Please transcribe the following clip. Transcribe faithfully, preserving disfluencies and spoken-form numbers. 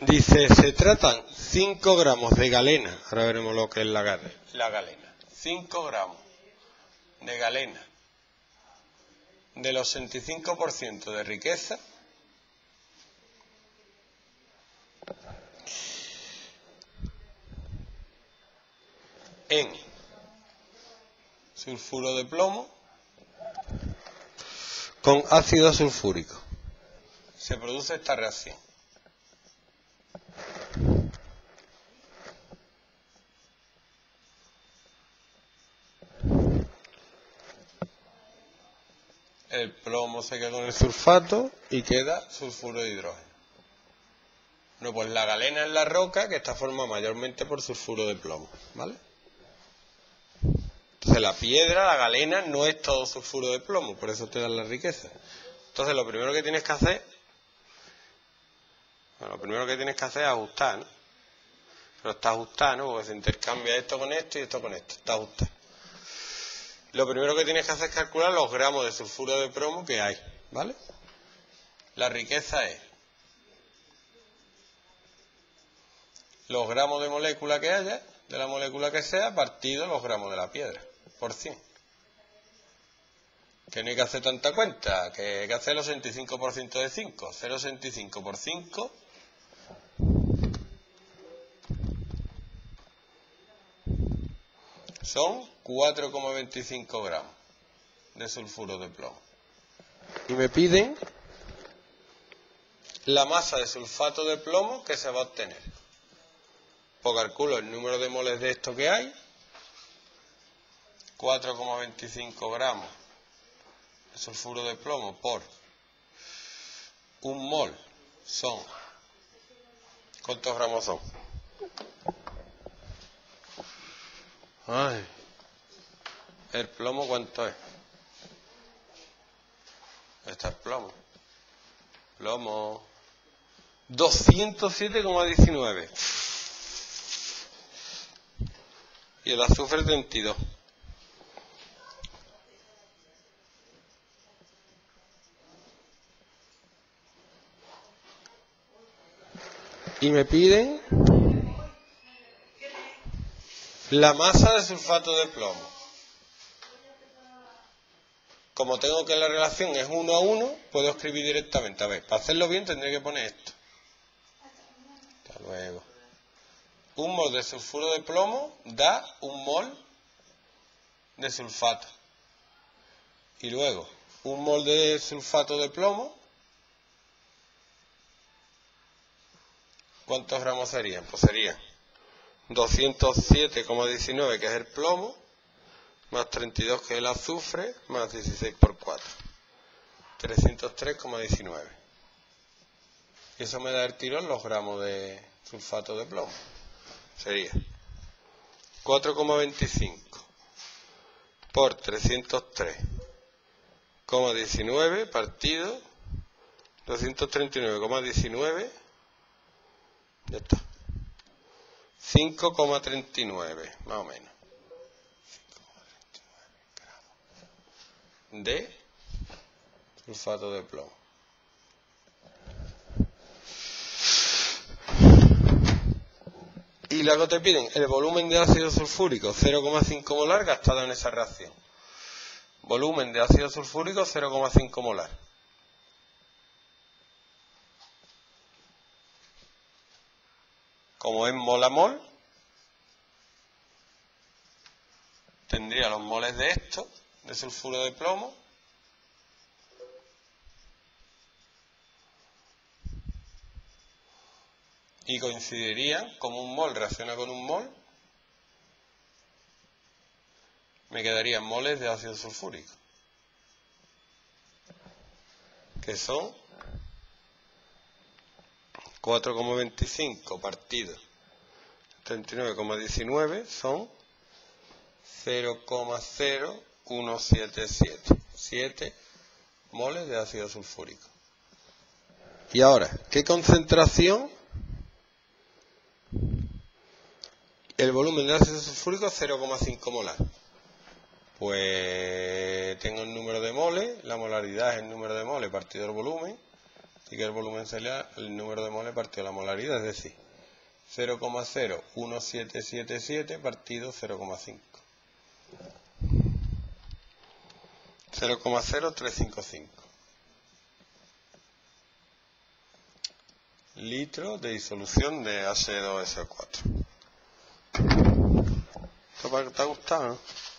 Dice, se tratan cinco gramos de galena. Ahora veremos lo que es la galena. La galena. cinco gramos de galena del ochenta y cinco por ciento de riqueza en sulfuro de plomo con ácido sulfúrico. Se produce esta reacción. El plomo se queda con el sulfato y queda sulfuro de hidrógeno. Bueno, pues la galena es la roca que está formada mayormente por sulfuro de plomo, ¿vale? Entonces la piedra, la galena, no es todo sulfuro de plomo, por eso te dan la riqueza. Entonces lo primero que tienes que hacer, bueno, lo primero que tienes que hacer es ajustar, ¿no? Pero está ajustado, ¿no? Porque se intercambia esto con esto y esto con esto, está ajustado. Lo primero que tienes que hacer es calcular los gramos de sulfuro de plomo que hay, ¿vale? La riqueza es los gramos de molécula que haya, de la molécula que sea, partido los gramos de la piedra, por cien. Que no hay que hacer tanta cuenta, que hay que hacer el ochenta y cinco por ciento de cinco. cero coma ochenta y cinco por cinco. Son cuatro coma veinticinco gramos de sulfuro de plomo. Y me piden la masa de sulfato de plomo que se va a obtener. Pues calculo el número de moles de esto que hay. cuatro coma veinticinco gramos de sulfuro de plomo por un mol son... ¿Cuántos gramos son? Ay, el plomo, ¿cuánto es? Este es plomo. Plomo. doscientos siete coma diecinueve. Y el azufre treinta y dos. Y me piden... la masa de sulfato de plomo. Como tengo que la relación es uno a uno, puedo escribir directamente. A ver, para hacerlo bien tendré que poner esto. Hasta luego. Un mol de sulfuro de plomo da un mol de sulfato. Y luego, un mol de sulfato de plomo, ¿cuántos gramos serían? Pues serían doscientos siete coma diecinueve, que es el plomo, más treinta y dos, que es el azufre, más dieciséis por cuatro, trescientos tres coma diecinueve. Y eso me da el tirón los gramos de sulfato de plomo. Sería cuatro coma veinticinco por trescientos tres coma diecinueve partido doscientos treinta y nueve coma diecinueve. Ya está. cinco coma treinta y nueve, más o menos, cinco coma treinta y nueve gramos de sulfato de plomo. Y luego te piden el volumen de ácido sulfúrico, cero coma cinco molar, gastado en esa reacción. Volumen de ácido sulfúrico, cero coma cinco molar. Como es mol a mol, tendría los moles de esto, de sulfuro de plomo, y coincidirían, como un mol reacciona con un mol, me quedarían moles de ácido sulfúrico, que son... cuatro coma veinticinco partido treinta y nueve coma diecinueve son cero coma cero uno siete siete, siete moles de ácido sulfúrico. Y ahora, ¿qué concentración? El volumen de ácido sulfúrico es cero coma cinco molar. Pues tengo el número de moles, la molaridad es el número de moles partido del volumen. Así que el volumen sería el número de moles partido la molaridad, es decir, cero coma cero uno siete siete siete partido cero coma cinco. cero coma cero tres cinco cinco. Litros de disolución de H dos S O cuatro. ¿Esto te ha gustado, no?